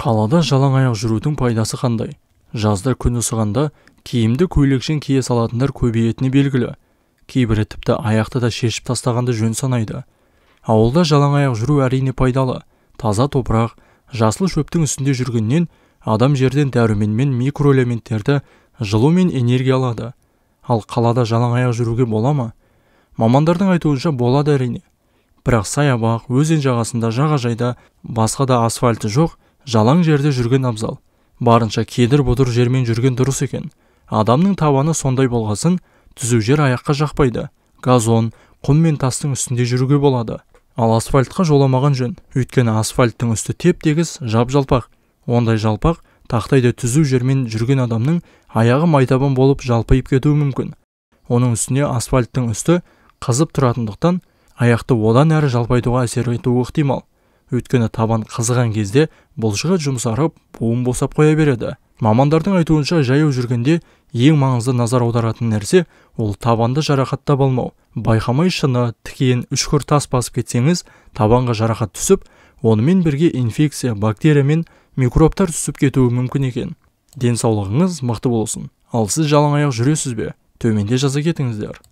Қалада жалаң аяқ жүрудің пайдасы қандай? Жазда күн ысығанда киімді көйлекшен кие салатындар көбейетіні белгілі. Кейбірі тіпті аяқты да шешіп тастағанды жөн санайды. Ауылда жалаң аяқ жүру әрине пайдалы. Таза топырақ, жасыл шөптің үстінде жүргеннен адам жерден дәруменмен микроэлементтерді жылу мен энергия алады. Ал қалада жалаң аяқ жүруге бола ма? Мамандардың айтуынша болады әрине. Бірақ саябақ, өзен жағасында, жағажайда, басқа да асфальты жоқ, жалаң жерде жүрген абзал. Барынша кедір-бұдыр жермен жүрген дұрыс екен. Адамның табаны сондай болғасын, түзу жер аяққа жақпайды. Газон, құм мен тастың үстінде жүруге болады. Ал асфальтқа жоламаған жөн. Өйткені асфальттың үсті теп-тегіс, жап-жалпақ. Ондай жалпақ тақтайда түзу жермен жүрген адамның аяғы майтабан болып жалпайып кетуі мүмкін. Оның үстіне асфальттың үсті қызып тұратындықтан аяқты одан әрі жалпайтуға әсер етуі ықтимал. Өйткені табан қызыған кезде бұлшығы жұмсарып, буын босап қоя береді. Мамандардың айтуынша жаяу жүргенде ең маңызды назар аударатын нәрсе ол табанды жарақаттап алмау. Байқамай шыны, тікейін, үшкір тас басып кетсеңіз, табанға жарақат түсіп, онымен бірге инфекция, бактерия мен микробтар түсіп кетуі мүмкін екен. Денсаулығыңыз мықты болсын. Ал сіз жалаң аяқ жүресіз бе? Төменде жаза кетіңіздер.